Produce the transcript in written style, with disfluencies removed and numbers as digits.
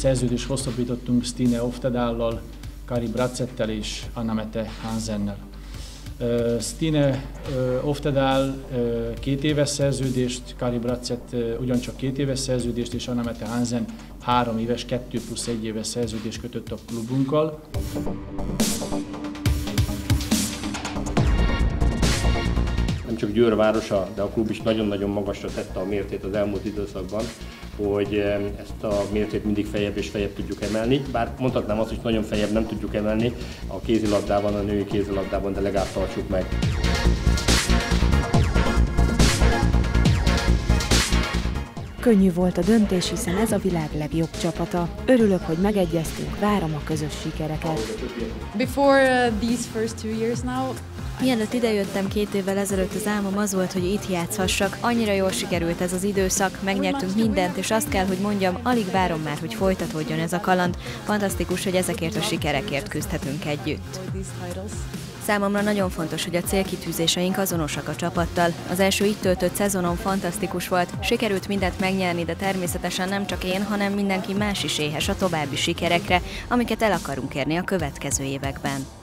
Szerződést hosszabbítottunk Stine Oftedállal, Kari Brattsettel és Anne Mette Hansennel. Stine Oftedal 2 éves szerződést, Kari Brattset ugyancsak 2 éves szerződést, és Anne Mette Hansen 3 éves, 2+1 éves szerződést kötött a klubunkkal. Nem csak Győr városa, de a klub is nagyon-nagyon magasra tette a mértét az elmúlt időszakban, hogy ezt a mértét mindig feljebb és feljebb tudjuk emelni, bár mondhatnám azt, hogy nagyon feljebb nem tudjuk emelni a kézilabdában, a női kézilabdában, de legalább tartsuk meg. Könnyű volt a döntés, hiszen ez a világ legjobb csapata. Örülök, hogy megegyeztünk, várom a közös sikereket. Mielőtt idejöttem 2 évvel ezelőtt, az álmom az volt, hogy itt játszhassak. Annyira jól sikerült ez az időszak, megnyertünk mindent, és azt kell, hogy mondjam, alig várom már, hogy folytatódjon ez a kaland. Fantasztikus, hogy ezekért a sikerekért küzdhetünk együtt. Számomra nagyon fontos, hogy a célkitűzéseink azonosak a csapattal. Az első itt töltött szezonom fantasztikus volt, sikerült mindent megnyerni, de természetesen nem csak én, hanem mindenki más is éhes a további sikerekre, amiket el akarunk érni a következő években.